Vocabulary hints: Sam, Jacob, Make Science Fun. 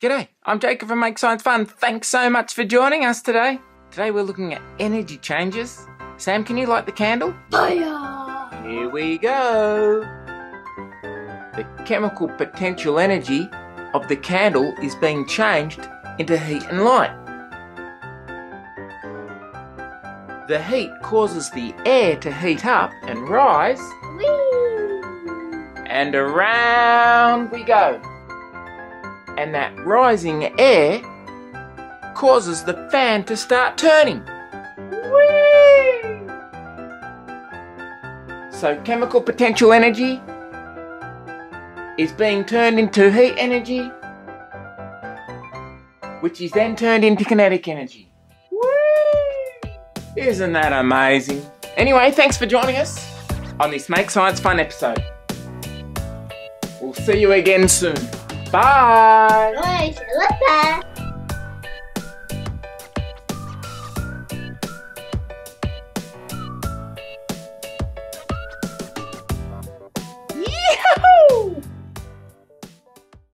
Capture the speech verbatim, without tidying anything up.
G'day, I'm Jacob from Make Science Fun. Thanks so much for joining us today. Today we're looking at energy changes. Sam, can you light the candle? Hiya! Here we go. The chemical potential energy of the candle is being changed into heat and light. The heat causes the air to heat up and rise. Whee! And around we go. And that rising air causes the fan to start turning. Whee! So chemical potential energy is being turned into heat energy, which is then turned into kinetic energy. Whee! Isn't that amazing? Anyway, thanks for joining us on this Make Science Fun episode. We'll see you again soon. Bye!